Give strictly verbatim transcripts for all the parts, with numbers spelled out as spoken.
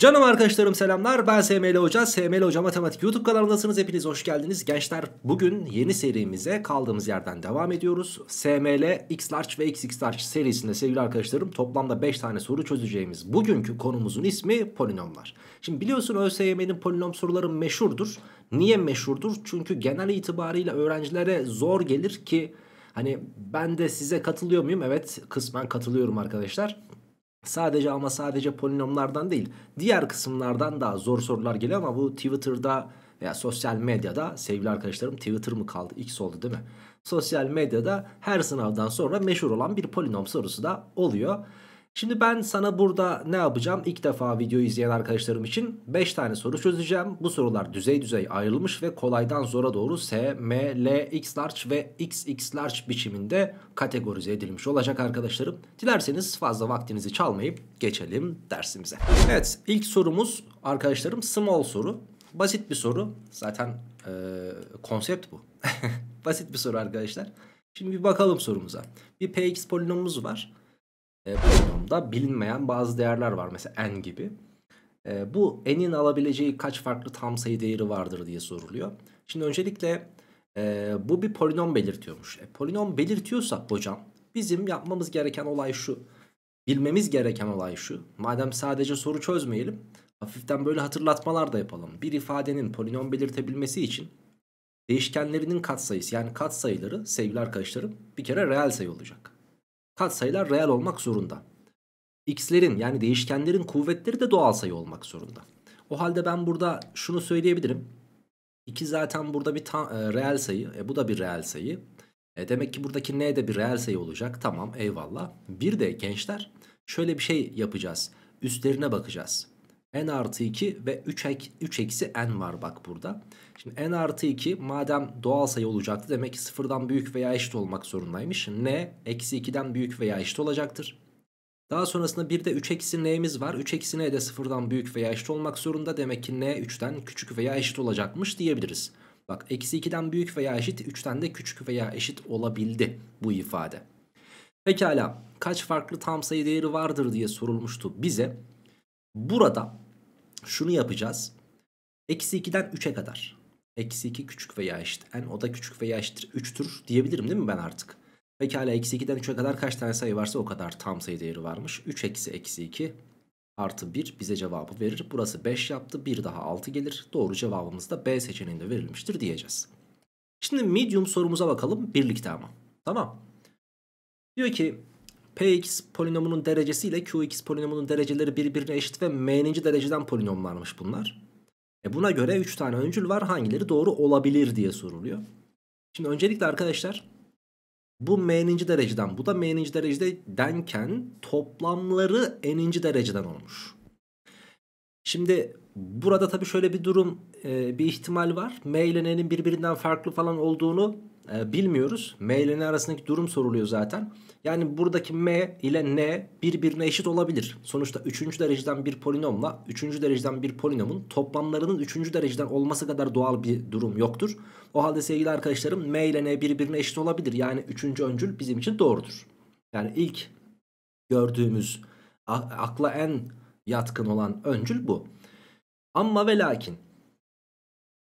Canım arkadaşlarım selamlar, ben S M L Hoca, S M L Hoca Matematik YouTube kanalındasınız, hepiniz hoş geldiniz. Gençler, bugün yeni serimize kaldığımız yerden devam ediyoruz. S M L, X Large ve X X Large serisinde sevgili arkadaşlarım toplamda beş tane soru çözeceğimiz bugünkü konumuzun ismi polinomlar. Şimdi biliyorsun ÖSYM'nin polinom soruları meşhurdur. Niye meşhurdur? Çünkü genel itibarıyla öğrencilere zor gelir ki, hani ben de size katılıyor muyum? Evet, kısmen katılıyorum arkadaşlar. Sadece ama sadece polinomlardan değil, diğer kısımlardan daha zor sorular geliyor ama bu Twitter'da veya sosyal medyada, sevgili arkadaşlarım Twitter mı kaldı, X oldu değil mi? Sosyal medyada her sınavdan sonra meşhur olan bir polinom sorusu da oluyor. Şimdi ben sana burada ne yapacağım? İlk defa videoyu izleyen arkadaşlarım için beş tane soru çözeceğim. Bu sorular düzey düzey ayrılmış ve kolaydan zora doğru S, M, L, X large ve X X large biçiminde kategorize edilmiş olacak arkadaşlarım. Dilerseniz fazla vaktinizi çalmayıp geçelim dersimize. Evet, ilk sorumuz arkadaşlarım small soru. Basit bir soru. Zaten ee, konsept bu. Basit bir soru arkadaşlar. Şimdi bir bakalım sorumuza. Bir P X polinomumuz var. Polinomda bilinmeyen bazı değerler var, mesela n gibi. E, bu n'in alabileceği kaç farklı tam sayı değeri vardır diye soruluyor. Şimdi öncelikle e, bu bir polinom belirtiyormuş. E, polinom belirtiyorsa hocam, bizim yapmamız gereken olay şu, bilmemiz gereken olay şu. Madem sadece soru çözmeyelim, hafiften böyle hatırlatmalar da yapalım. Bir ifadenin polinom belirtebilmesi için değişkenlerinin katsayısı, yani katsayıları sevgili arkadaşlarım bir kere reel sayı olacak. Katsayılar reel olmak zorunda. X'lerin, yani değişkenlerin kuvvetleri de doğal sayı olmak zorunda. O halde ben burada şunu söyleyebilirim. iki zaten burada bir tam, e, reel sayı. E, bu da bir reel sayı. E, demek ki buradaki n de bir reel sayı olacak. Tamam, eyvallah. Bir de gençler şöyle bir şey yapacağız. Üstlerine bakacağız. N artı iki ve üç eksi n var bak burada. Şimdi n artı iki madem doğal sayı olacaktı, demek ki sıfırdan büyük veya eşit olmak zorundaymış. N eksi ikiden büyük veya eşit olacaktır. Daha sonrasında bir de üç eksi n'miz var. üç eksi n de sıfırdan büyük veya eşit olmak zorunda. Demek ki n üçten küçük veya eşit olacakmış diyebiliriz. Bak, eksi ikiden büyük veya eşit, üçten de küçük veya eşit olabildi bu ifade. Pekala, kaç farklı tam sayı değeri vardır diye sorulmuştu bize. Burada şunu yapacağız. Eksi ikiden üçe kadar. Eksi iki küçük veya eşit. Yani o da küçük veya eşittir. üçtür diyebilirim değil mi ben artık? Pekala, eksi ikiden üçe kadar kaç tane sayı varsa o kadar tam sayı değeri varmış. üç eksi eksi iki artı bir bize cevabı verir. Burası beş yaptı. bir daha altı gelir. Doğru cevabımız da B seçeneğinde verilmiştir diyeceğiz. Şimdi medium sorumuza bakalım birlikte ama. Tamam. Diyor ki P X polinomunun derecesi ile Q X polinomunun dereceleri birbirine eşit ve m'inci dereceden polinomlarmış bunlar. E buna göre üç tane öncül var, hangileri doğru olabilir diye soruluyor. Şimdi öncelikle arkadaşlar bu m'inci dereceden, bu da m'inci derecedenken toplamları n'inci dereceden olmuş. Şimdi burada tabii şöyle bir durum, bir ihtimal var. M ile n'nin birbirinden farklı falan olduğunu bilmiyoruz. M ile N arasındaki durum soruluyor zaten. Yani buradaki M ile N birbirine eşit olabilir. Sonuçta üçüncü dereceden bir polinomla üçüncü dereceden bir polinomun toplamlarının üçüncü dereceden olması kadar doğal bir durum yoktur. O halde sevgili arkadaşlarım M ile N birbirine eşit olabilir. Yani üçüncü öncül bizim için doğrudur. Yani ilk gördüğümüz, akla en yatkın olan öncül bu. Ama ve lakin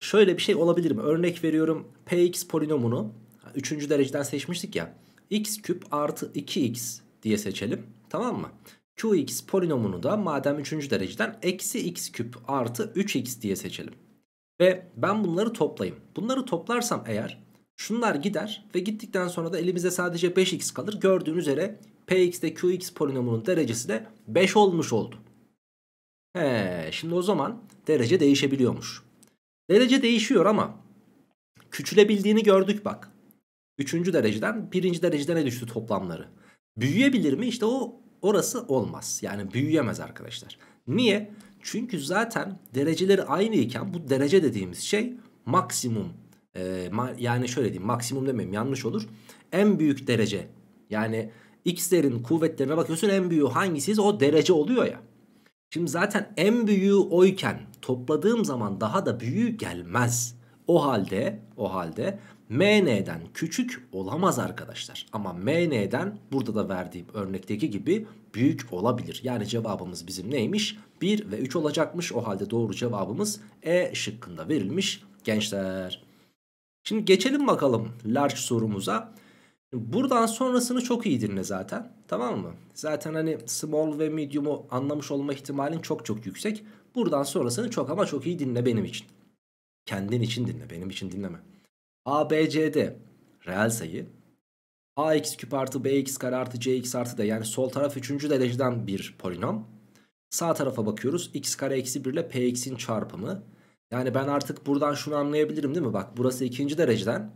şöyle bir şey olabilir mi? Örnek veriyorum, P X polinomunu üçüncü dereceden seçmiştik ya. X küp artı iki x diye seçelim. Tamam mı? Q X polinomunu da madem üçüncü dereceden eksi x küp artı üç x diye seçelim. Ve ben bunları toplayayım. Bunları toplarsam eğer şunlar gider ve gittikten sonra da elimize sadece beş x kalır. Gördüğünüz üzere P X'de Q X polinomunun derecesi de beş olmuş oldu. He, şimdi o zaman derece değişebiliyormuş. Derece değişiyor ama küçülebildiğini gördük bak. Üçüncü dereceden birinci derecedene düştü toplamları. Büyüyebilir mi? İşte o, orası olmaz. Yani büyüyemez arkadaşlar. Niye? Çünkü zaten dereceleri aynı iken bu derece dediğimiz şey maksimum. Ee, ma yani şöyle diyeyim, maksimum demeyeyim yanlış olur. En büyük derece, yani x'lerin kuvvetlerine bakıyorsun, en büyüğü hangisiyiz o derece oluyor ya. Şimdi zaten en büyüğü oyken topladığım zaman daha da büyüğü gelmez. O halde, o halde M N'den küçük olamaz arkadaşlar. Ama M N'den burada da verdiğim örnekteki gibi büyük olabilir. Yani cevabımız bizim neymiş? bir ve üç olacakmış. O halde doğru cevabımız E şıkkında verilmiş gençler. Şimdi geçelim bakalım large sorumuza. Buradan sonrasını çok iyi dinle zaten, tamam mı? Zaten hani small ve medium'u anlamış olma ihtimalin çok çok yüksek. Buradan sonrasını çok ama çok iyi dinle benim için. Kendin için dinle, benim için dinleme. A B C'de reel sayı, A X küp artı B X kare artı C X artı de, yani sol taraf üçüncü dereceden bir polinom. Sağ tarafa bakıyoruz, X kare eksi bir ile P X'in çarpımı. Yani ben artık buradan şunu anlayabilirim değil mi? Bak, burası ikinci dereceden,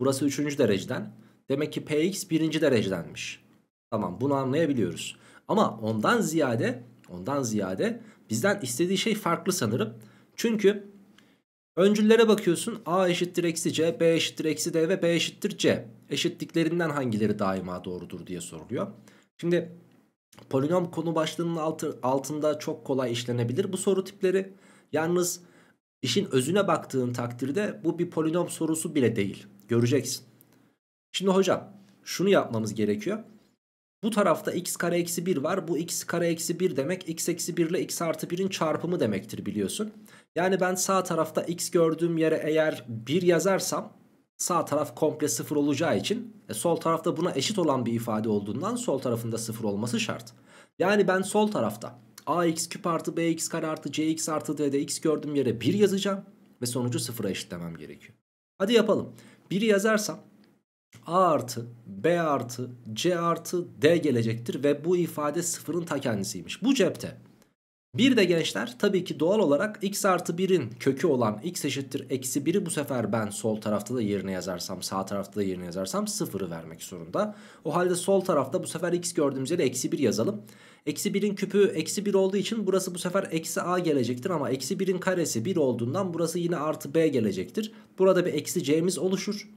burası üçüncü dereceden. Demek ki P X birinci derecedenmiş. Tamam, bunu anlayabiliyoruz. Ama ondan ziyade, ondan ziyade bizden istediği şey farklı sanırım. Çünkü öncüllere bakıyorsun. A eşittir eksi C, B eşittir eksi D ve B eşittir C. Eşitliklerinden hangileri daima doğrudur diye soruluyor. Şimdi polinom konu başlığının altı, altında çok kolay işlenebilir bu soru tipleri. Yalnız işin özüne baktığın takdirde bu bir polinom sorusu bile değil. Göreceksin. Şimdi hocam şunu yapmamız gerekiyor. Bu tarafta x kare eksi bir var. Bu x kare eksi bir demek x eksi bir ile x artı birin çarpımı demektir biliyorsun. Yani ben sağ tarafta x gördüğüm yere eğer bir yazarsam sağ taraf komple sıfır olacağı için e, sol tarafta buna eşit olan bir ifade olduğundan sol tarafında sıfır olması şart. Yani ben sol tarafta ax küp artı bx kare artı cx artı d'de x gördüğüm yere bir yazacağım ve sonucu sıfıra eşitlemem gerekiyor. Hadi yapalım. bir yazarsam A artı B artı C artı D gelecektir ve bu ifade sıfırın ta kendisiymiş. Bu cepte. Bir de gençler tabii ki doğal olarak x artı birin kökü olan x eşittir eksi biri bu sefer ben sol tarafta da yerine yazarsam sağ tarafta da yerine yazarsam sıfırı vermek zorunda. O halde sol tarafta bu sefer x gördüğümüz yere eksi bir yazalım. Eksi birin küpü eksi bir olduğu için burası bu sefer eksi a gelecektir ama eksi birin karesi bir olduğundan burası yine artı b gelecektir. Burada bir eksi c'miz oluşur.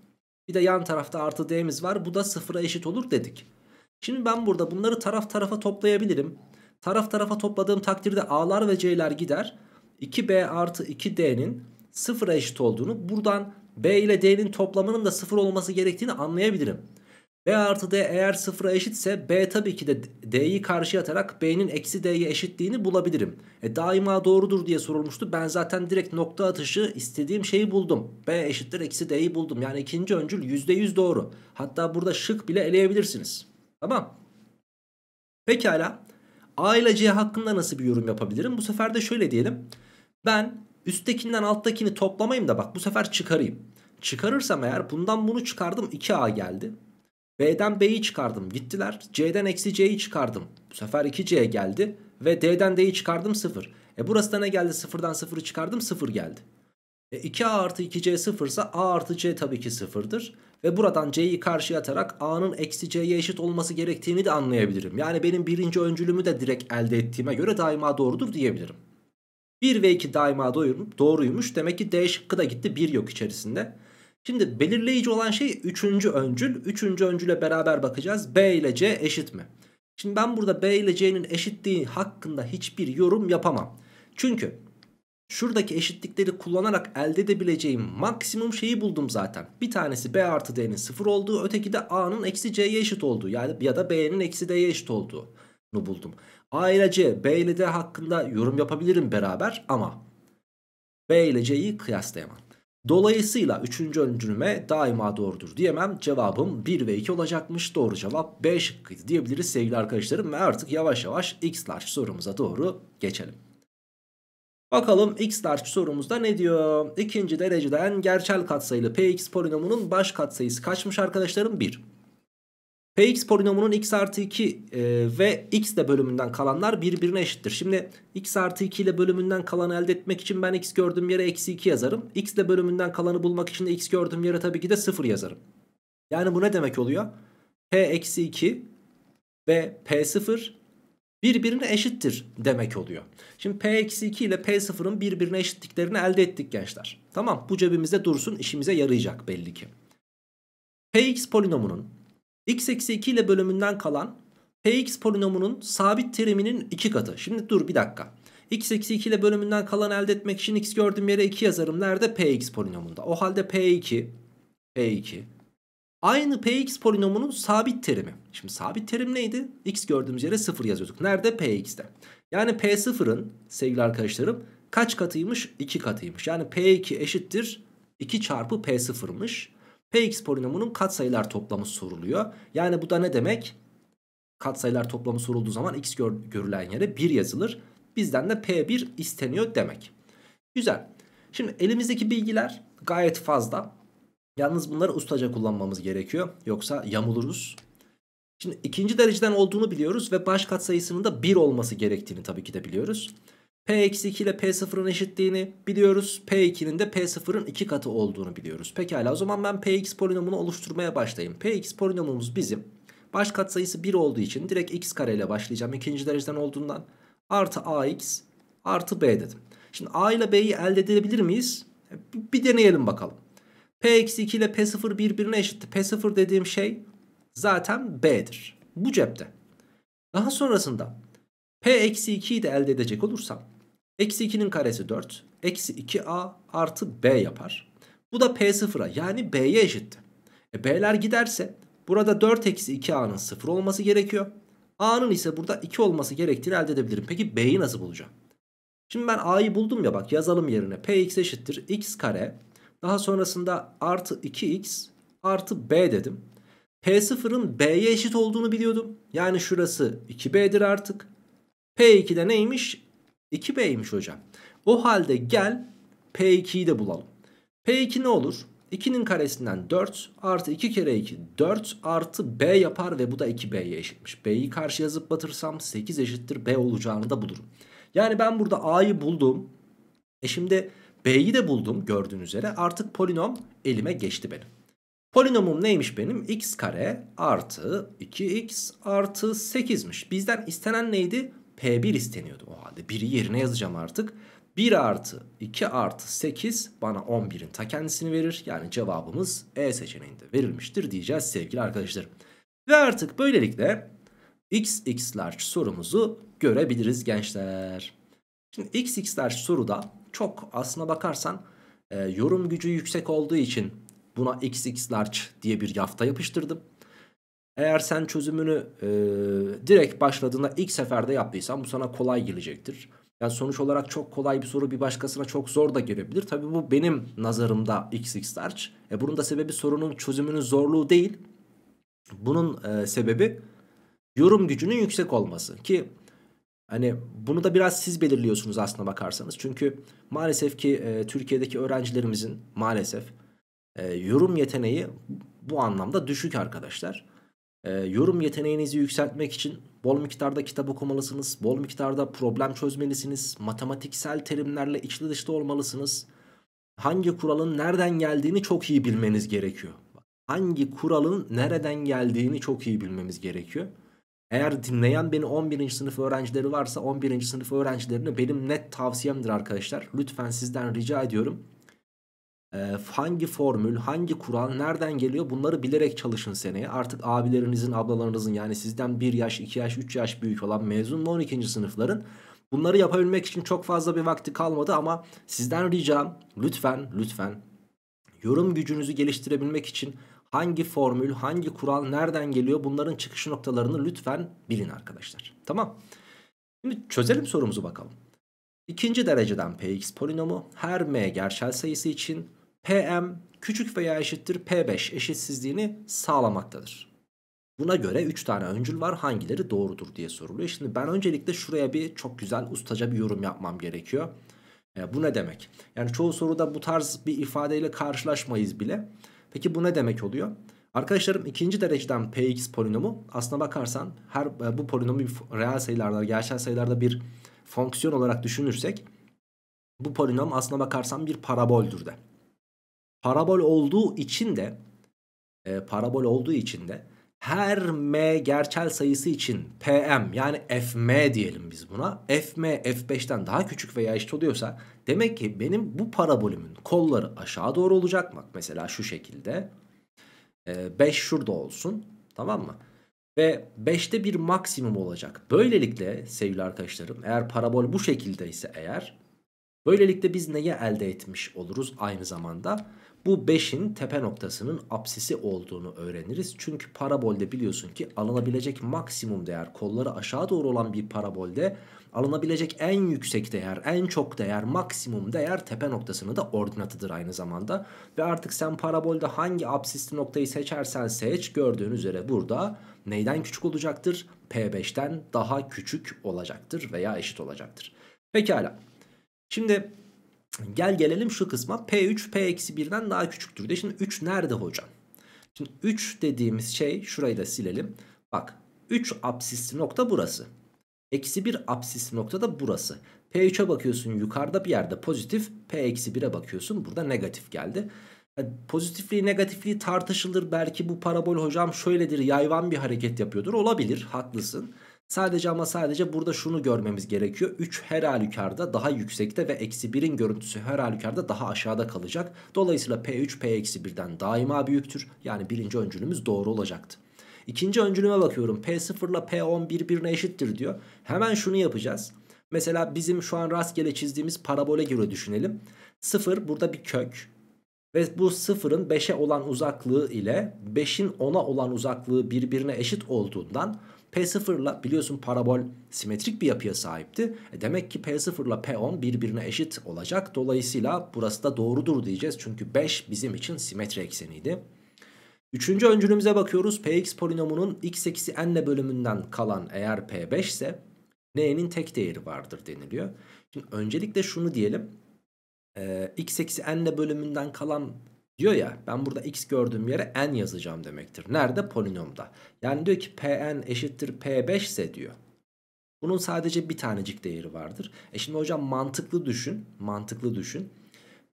Bir de yan tarafta artı d'miz var. Bu da sıfıra eşit olur dedik. Şimdi ben burada bunları taraf tarafa toplayabilirim. Taraf tarafa topladığım takdirde a'lar ve c'ler gider. iki b artı iki d'nin sıfıra eşit olduğunu, buradan b ile d'nin toplamının da sıfır olması gerektiğini anlayabilirim. B artı d eğer sıfıra eşitse b tabii ki de d'yi karşıya atarak b'nin eksi d'ye eşitliğini bulabilirim. E, daima doğrudur diye sorulmuştu. Ben zaten direkt nokta atışı istediğim şeyi buldum. B eşittir eksi d'yi buldum. Yani ikinci öncül yüzde yüz doğru. Hatta burada şık bile eleyebilirsiniz. Tamam. Pekala. A ile C hakkında nasıl bir yorum yapabilirim? Bu sefer de şöyle diyelim. Ben üsttekinden alttakini toplamayayım da bak bu sefer çıkarayım. Çıkarırsam eğer bundan bunu çıkardım iki a geldi. B'den B'yi çıkardım gittiler. C'den eksi C'yi çıkardım. Bu sefer iki C geldi. Ve D'den D'yi çıkardım sıfır. E burası da ne geldi? sıfırdan sıfırı çıkardım sıfır geldi. E iki A artı iki C sıfır ise A artı C tabii ki sıfırdır. Ve buradan C'yi karşıya atarak A'nın eksi C'ye eşit olması gerektiğini de anlayabilirim. Yani benim birinci öncülümü de direkt elde ettiğime göre daima doğrudur diyebilirim. bir ve iki daima doğruymuş. Demek ki D şıkkı da gitti. bir yok içerisinde. Şimdi belirleyici olan şey üçüncü öncül. Üçüncü öncüle beraber bakacağız. B ile C eşit mi? Şimdi ben burada B ile C'nin eşitliği hakkında hiçbir yorum yapamam. Çünkü şuradaki eşitlikleri kullanarak elde edebileceğim maksimum şeyi buldum zaten. Bir tanesi B artı D'nin sıfır olduğu, öteki de A'nın eksi C'ye eşit olduğu. Yani ya da B'nin eksi D'ye eşit olduğunu buldum. A ile C, B ile D hakkında yorum yapabilirim beraber ama B ile C'yi kıyaslayamam. Dolayısıyla üçüncü öncülüme daima doğrudur diyemem. Cevabım bir ve iki olacakmış. Doğru cevap B şıkkıydı diyebiliriz sevgili arkadaşlarım. Ve artık yavaş yavaş X large sorumuza doğru geçelim. Bakalım X large sorumuzda ne diyor? İkinci dereceden gerçel katsayılı P X polinomunun baş katsayısı kaçmış arkadaşlarım? bir. P X polinomunun x artı iki e, ve x ile bölümünden kalanlar birbirine eşittir. Şimdi x artı iki ile bölümünden kalanı elde etmek için ben x gördüğüm yere eksi iki yazarım. X ile bölümünden kalanı bulmak için de x gördüğüm yere tabii ki de sıfır yazarım. Yani bu ne demek oluyor? P eksi iki ve P sıfır birbirine eşittir demek oluyor. Şimdi P eksi iki ile P sıfırın birbirine eşitliklerini elde ettik gençler. Tamam, bu cebimizde dursun, işimize yarayacak belli ki. P X polinomunun x eksi iki ile bölümünden kalan P X polinomunun sabit teriminin iki katı. Şimdi dur bir dakika. X eksi iki ile bölümünden kalan elde etmek için x gördüğüm yere iki yazarım. Nerede? P X polinomunda. O halde P iki P iki. Aynı P X polinomunun sabit terimi. Şimdi sabit terim neydi? X gördüğümüz yere sıfır yazıyorduk. Nerede? P x'te. Yani P sıfırın sevgili arkadaşlarım kaç katıymış? iki katıymış. Yani P iki eşittir iki çarpı P sıfır'mış. P X polinomunun katsayılar toplamı soruluyor. Yani bu da ne demek? Katsayılar toplamı sorulduğu zaman X gör, görülen yere bir yazılır. Bizden de P bir isteniyor demek. Güzel. Şimdi elimizdeki bilgiler gayet fazla. Yalnız bunları ustaca kullanmamız gerekiyor. Yoksa yamuluruz. Şimdi ikinci dereceden olduğunu biliyoruz ve baş katsayısının da bir olması gerektiğini tabii ki de biliyoruz. P eksi iki ile P sıfırın eşitliğini biliyoruz. P ikinin de P sıfırın iki katı olduğunu biliyoruz. Pekala, o zaman ben P X polinomunu oluşturmaya başlayayım. P X polinomumuz bizim. Baş katsayısı bir olduğu için direkt x kare ile başlayacağım. İkinci dereceden olduğundan. Artı ax artı b dedim. Şimdi a ile b'yi elde edebilir miyiz? Bir deneyelim bakalım. P eksi iki ile P sıfır birbirine eşitti. P sıfır dediğim şey zaten b'dir. Bu cepte. Daha sonrasında P eksi iki'yi de elde edecek olursam eksi iki'nin karesi dört. Eksi iki a artı b yapar. Bu da P sıfır'a yani b'ye eşitti. E, b'ler giderse burada dört eksi iki a'nın sıfır olması gerekiyor. A'nın ise burada iki olması gerektiğini elde edebilirim. Peki b'yi nasıl bulacağım? Şimdi ben a'yı buldum ya, bak yazalım yerine. P x eşittir x kare. Daha sonrasında artı iki x artı b dedim. P sıfırın b'ye eşit olduğunu biliyordum. Yani şurası iki b'dir artık. P iki'de neymiş? iki b'ymiş hocam. O halde gel P iki'yi de bulalım. P iki ne olur? iki'nin karesinden dört artı iki kere iki dört artı b yapar ve bu da iki b'ye eşitmiş. B'yi karşı yazıp batırsam sekiz eşittir b olacağını da bulurum. Yani ben burada a'yı buldum. E şimdi b'yi de buldum gördüğünüz üzere. Artık polinom elime geçti benim. Polinomum neymiş benim? X kare artı iki x artı sekiz'miş. Bizden istenen neydi? P bir isteniyordu. O halde bir'i yerine yazacağım artık. bir artı iki artı sekiz bana on bir'in ta kendisini verir. Yani cevabımız E seçeneğinde verilmiştir diyeceğiz sevgili arkadaşlarım. Ve artık böylelikle X X large sorumuzu görebiliriz gençler. Şimdi X X large soruda çok aslına bakarsan e, yorum gücü yüksek olduğu için buna X X large diye bir yafta yapıştırdım. Eğer sen çözümünü e, direkt başladığında ilk seferde yaptıysan bu sana kolay gelecektir. Yani sonuç olarak çok kolay bir soru bir başkasına çok zor da gelebilir. Tabii bu benim nazarımda X X large. E bunun da sebebi sorunun çözümünün zorluğu değil. Bunun e, sebebi yorum gücünün yüksek olması. Ki hani bunu da biraz siz belirliyorsunuz aslına bakarsanız. Çünkü maalesef ki e, Türkiye'deki öğrencilerimizin maalesef e, yorum yeteneği bu anlamda düşük arkadaşlar. E, yorum yeteneğinizi yükseltmek için bol miktarda kitap okumalısınız, bol miktarda problem çözmelisiniz, matematiksel terimlerle içli dışlı olmalısınız. Hangi kuralın nereden geldiğini çok iyi bilmeniz gerekiyor. Hangi kuralın nereden geldiğini çok iyi bilmemiz gerekiyor. Eğer dinleyen beni on birinci sınıf öğrencileri varsa on birinci sınıf öğrencilerine benim net tavsiyemdir arkadaşlar. Lütfen sizden rica ediyorum. Ee, hangi formül, hangi kural nereden geliyor bunları bilerek çalışın seneye. Artık abilerinizin, ablalarınızın yani sizden bir yaş, iki yaş, üç yaş büyük olan mezun ve on ikinci sınıfların bunları yapabilmek için çok fazla bir vakti kalmadı ama sizden ricam lütfen, lütfen yorum gücünüzü geliştirebilmek için hangi formül, hangi kural nereden geliyor bunların çıkış noktalarını lütfen bilin arkadaşlar. Tamam. Şimdi çözelim sorumuzu bakalım. İkinci dereceden P X polinomu her m gerçel sayısı için P M küçük veya eşittir P beş eşitsizliğini sağlamaktadır. Buna göre üç tane öncül var, hangileri doğrudur diye soruluyor. Şimdi ben öncelikle şuraya bir çok güzel ustaca bir yorum yapmam gerekiyor. E, bu ne demek? Yani çoğu soruda bu tarz bir ifadeyle karşılaşmayız bile. Peki bu ne demek oluyor? Arkadaşlarım ikinci dereceden P X polinomu aslına bakarsan her bu polinomu bir reel sayılarda, gerçel sayılarda bir fonksiyon olarak düşünürsek bu polinom aslına bakarsan bir paraboldür de. Parabol olduğu için de e, parabol olduğu için de her m gerçel sayısı için P M yani F M diyelim biz buna. F M F beş'ten daha küçük veya eşit oluyorsa demek ki benim bu parabolümün kolları aşağı doğru olacak. Bak mesela şu şekilde e, beş şurada olsun, tamam mı? Ve beş'te bir maksimum olacak. Böylelikle sevgili arkadaşlarım eğer parabol bu şekilde ise eğer Böylelikle biz neyi elde etmiş oluruz? Aynı zamanda bu beşin tepe noktasının apsisi olduğunu öğreniriz. Çünkü parabolde biliyorsun ki alınabilecek maksimum değer, kolları aşağı doğru olan bir parabolde alınabilecek en yüksek değer, en çok değer, maksimum değer tepe noktasının da ordinatıdır aynı zamanda. Ve artık sen parabolde hangi apsisli noktayı seçersen seç, gördüğün üzere burada neyden küçük olacaktır? P beşten daha küçük olacaktır veya eşit olacaktır. Pekala. Şimdi gel gelelim şu kısma. P üç P eksi birden daha küçüktür de. Şimdi üç nerede hocam? Şimdi üç dediğimiz şey, şurayı da silelim. Bak, üç apsisli nokta burası. eksi bir apsisli nokta da burası. P üçe bakıyorsun, yukarıda bir yerde pozitif. P eksi bire bakıyorsun, burada negatif geldi. Yani pozitifliği negatifliği tartışılır. Belki bu parabol hocam şöyledir, yayvan bir hareket yapıyordur. Olabilir, haklısın. Sadece ama sadece burada şunu görmemiz gerekiyor. üç her halükarda daha yüksekte ve eksi birin görüntüsü her halükarda daha aşağıda kalacak. Dolayısıyla P üç P eksi birden daima büyüktür. Yani birinci öncülümüz doğru olacaktı. İkinci öncülüme bakıyorum. P sıfır ile P on birbirine eşittir diyor. Hemen şunu yapacağız. Mesela bizim şu an rastgele çizdiğimiz parabole göre düşünelim. sıfır burada bir kök. Ve bu sıfırın beşe olan uzaklığı ile beşin ona olan uzaklığı birbirine eşit olduğundan P sıfırla biliyorsun parabol simetrik bir yapıya sahipti. E demek ki P sıfırla P on birbirine eşit olacak. Dolayısıyla burası da doğrudur diyeceğiz. Çünkü beş bizim için simetri ekseniydi. Üçüncü öncülümüze bakıyoruz. Px polinomunun x eksi n'le bölümünden kalan eğer P beş ise n'nin tek değeri vardır deniliyor. Şimdi öncelikle şunu diyelim. Ee, x eksi n'le bölümünden kalan diyor ya, ben burada x gördüğüm yere n yazacağım demektir. Nerede? Polinomda. Yani diyor ki Pn eşittir P beş ise diyor. Bunun sadece bir tanecik değeri vardır. E şimdi hocam mantıklı düşün. Mantıklı düşün.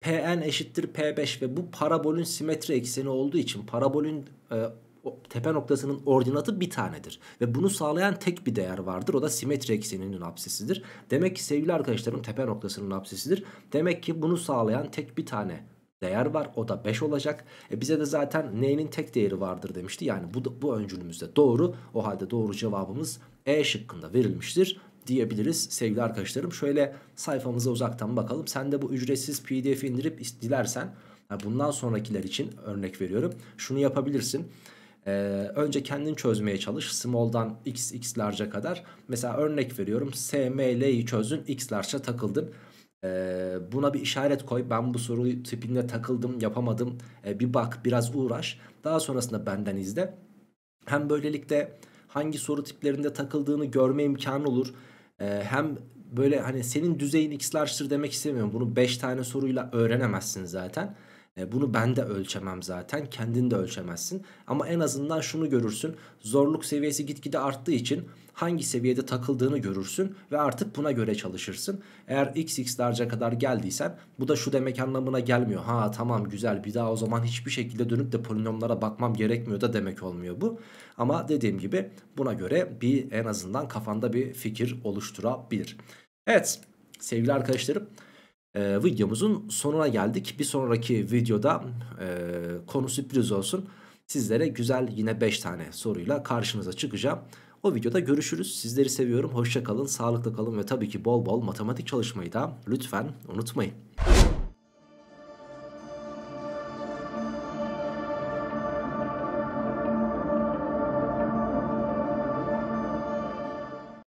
Pn eşittir P beş ve bu parabolün simetri ekseni olduğu için parabolün e, tepe noktasının ordinatı bir tanedir. Ve bunu sağlayan tek bir değer vardır. O da simetri ekseninin apsisidir. Demek ki sevgili arkadaşlarım, tepe noktasının apsisidir. Demek ki bunu sağlayan tek bir tane değer var, o da beş olacak. E bize de zaten n'nin tek değeri vardır demişti. Yani bu, bu öncülümüz de doğru. O halde doğru cevabımız E şıkkında verilmiştir diyebiliriz sevgili arkadaşlarım. Şöyle sayfamıza uzaktan bakalım. Sen de bu ücretsiz P D F'i indirip dilersen, bundan sonrakiler için örnek veriyorum, şunu yapabilirsin. Ee, önce kendin çözmeye çalış. Small'dan x, x large'a kadar. Mesela örnek veriyorum, S M L'yi çözdün, x large'a takıldın. Ee, buna bir işaret koy. Ben bu soruyu tipinde takıldım, yapamadım. Ee, bir bak, biraz uğraş. Daha sonrasında benden izle. Hem böylelikle hangi soru tiplerinde takıldığını görme imkanı olur. Ee, hem böyle hani senin düzeyin x large'tır demek istemiyorum. Bunu beş tane soruyla öğrenemezsin zaten. Ee, bunu ben de ölçemem zaten. Kendin de ölçemezsin. Ama en azından şunu görürsün. Zorluk seviyesi gitgide arttığı için hangi seviyede takıldığını görürsün ve artık buna göre çalışırsın. Eğer x x large'a kadar geldiysen bu da şu demek anlamına gelmiyor. Ha tamam, güzel, bir daha o zaman hiçbir şekilde dönüp de polinomlara bakmam gerekmiyor da demek olmuyor bu. Ama dediğim gibi buna göre bir en azından kafanda bir fikir oluşturabilir. Evet sevgili arkadaşlarım, e, videomuzun sonuna geldik. Bir sonraki videoda e, konu sürpriz olsun. Sizlere güzel yine beş tane soruyla karşınıza çıkacağım. O videoda görüşürüz. Sizleri seviyorum. Hoşça kalın, sağlıklı kalın ve tabii ki bol bol matematik çalışmayı da lütfen unutmayın.